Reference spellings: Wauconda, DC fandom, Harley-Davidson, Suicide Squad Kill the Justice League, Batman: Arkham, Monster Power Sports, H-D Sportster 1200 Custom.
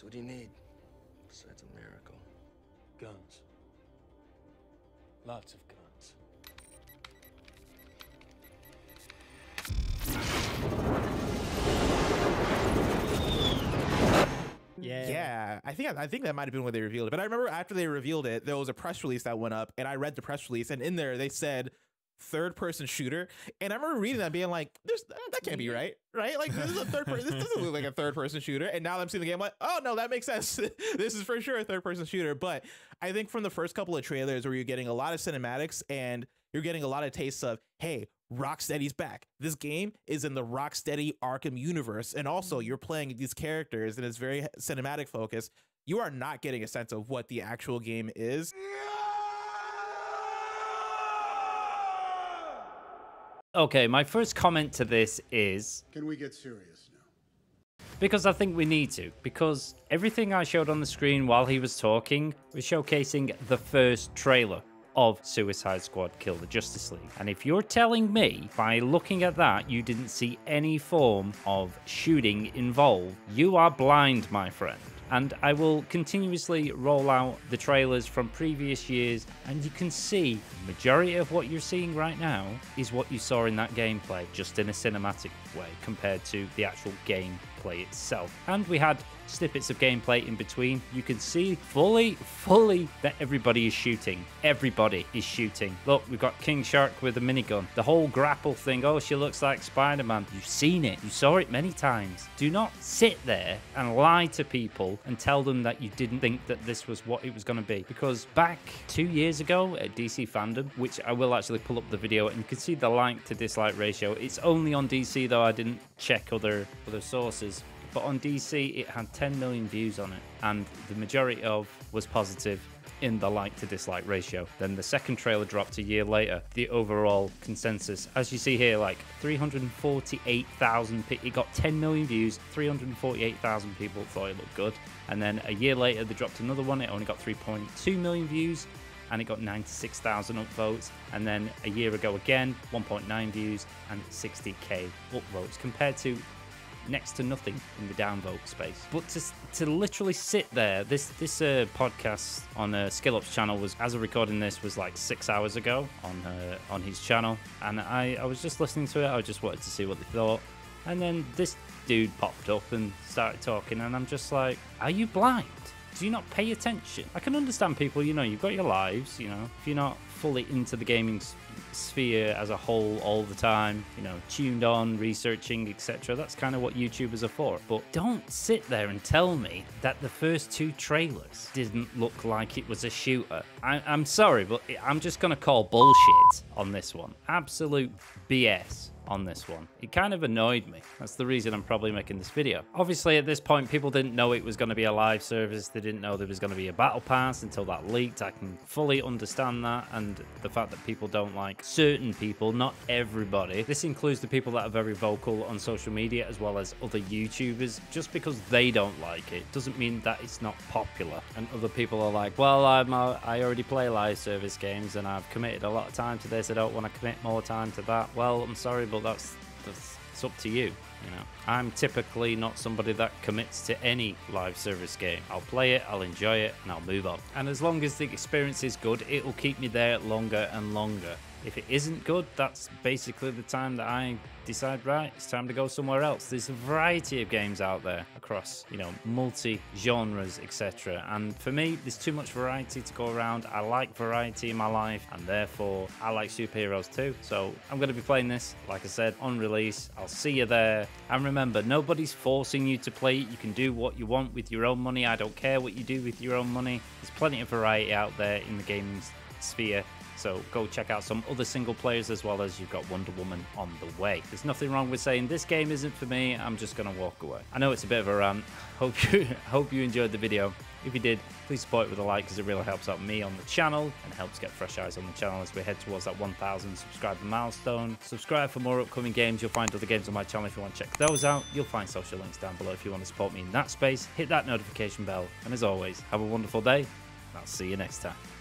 So what do you need besides a miracle? Guns. Lots of guns. Yeah, I think that might have been when they revealed it. But I remember after they revealed it, there was a press release that went up, and I read the press release, and in there they said third-person shooter, and I remember reading that being like, that can't be right, right? Like, this is a third person. This doesn't look like a third-person shooter. And now that I'm seeing the game, I'm like, oh no, that makes sense. This is for sure a third-person shooter. But I think from the first couple of trailers, where you're getting a lot of cinematics and you're getting a lot of tastes of, hey, Rocksteady's back. This game is in the Rocksteady Arkham universe, and also you're playing these characters, and it's very cinematic focused. You are not getting a sense of what the actual game is. Okay, my first comment to this is, can we get serious now? Because I think we need to, because everything I showed on the screen while he was talking was showcasing the first trailer of Suicide Squad Kill the Justice League. And if you're telling me by looking at that you didn't see any form of shooting involved, you are blind, my friend. And I will continuously roll out the trailers from previous years, and you can see the majority of what you're seeing right now is what you saw in that gameplay, just in a cinematic way compared to the actual gameplay itself. And we had snippets of gameplay in between. You can see fully that everybody is shooting. Everybody is shooting. Look, we've got King Shark with a minigun. The whole grapple thing, oh, she looks like Spider-Man. You've seen it. You saw it many times. Do not sit there and lie to people and tell them that you didn't think that this was what it was going to be. Because back 2 years ago at DC fandom, which I will actually pull up the video, and you can see the like to dislike ratio. It's only on DC though. I didn't check other sources. But on DC, it had 10 million views on it, and the majority of was positive in the like to dislike ratio. Then the second trailer dropped a year later. The overall consensus, as you see here, like 348,000, it got 10 million views, 348,000 people thought it looked good. And then a year later, they dropped another one. It only got 3.2 million views, and it got 96,000 upvotes. And then a year ago again, 1.9 views and 60K upvotes compared to next to nothing in the downvote space. But to literally sit there, this podcast on SkillUp's channel was, as of recording this, was like 6 hours ago on his channel, and I was just listening to it. I just wanted to see what they thought, and then this dude popped up and started talking, and I'm just like, are you blind? Do you not pay attention? I can understand people, you know, you've got your lives, you know, if you're not fully into the gaming sphere as a whole all the time, you know, tuned on, researching, etc. That's kind of what YouTubers are for. But don't sit there and tell me that the first two trailers didn't look like it was a shooter. I'm sorry, but I'm just going to call bullshit on this one. Absolute BS on this one. It kind of annoyed me. That's the reason I'm probably making this video. Obviously, at this point, people didn't know it was going to be a live service. They didn't know there was going to be a battle pass until that leaked. I can fully understand that, and the fact that people don't like certain people, not everybody. This includes the people that are very vocal on social media as well as other YouTubers. Just because they don't like it doesn't mean that it's not popular. And other people are like, well, I already play live service games, and I've committed a lot of time to this. I don't want to commit more time to that. Well, I'm sorry, but that's it's up to you. You know, I'm typically not somebody that commits to any live service game. I'll play it, I'll enjoy it, and I'll move on. And as long as the experience is good, it'll keep me there longer and longer. If it isn't good, that's basically the time that I decide, right, it's time to go somewhere else. There's a variety of games out there across, you know, multi-genres, etc. And for me, there's too much variety to go around. I like variety in my life, and therefore, I like superheroes too. So I'm going to be playing this, like I said, on release. I'll see you there. And remember, nobody's forcing you to play it. You can do what you want with your own money. I don't care what you do with your own money. There's plenty of variety out there in the gaming sphere. So go check out some other single players, as well as you've got Wonder Woman on the way. There's nothing wrong with saying this game isn't for me. I'm just going to walk away. I know it's a bit of a rant. Hope you enjoyed the video. If you did, please support it with a like, because it really helps out me on the channel and helps get fresh eyes on the channel as we head towards that 1,000 subscriber milestone. Subscribe for more upcoming games. You'll find other games on my channel if you want to check those out. You'll find social links down below if you want to support me in that space. Hit that notification bell. And as always, have a wonderful day. I'll see you next time.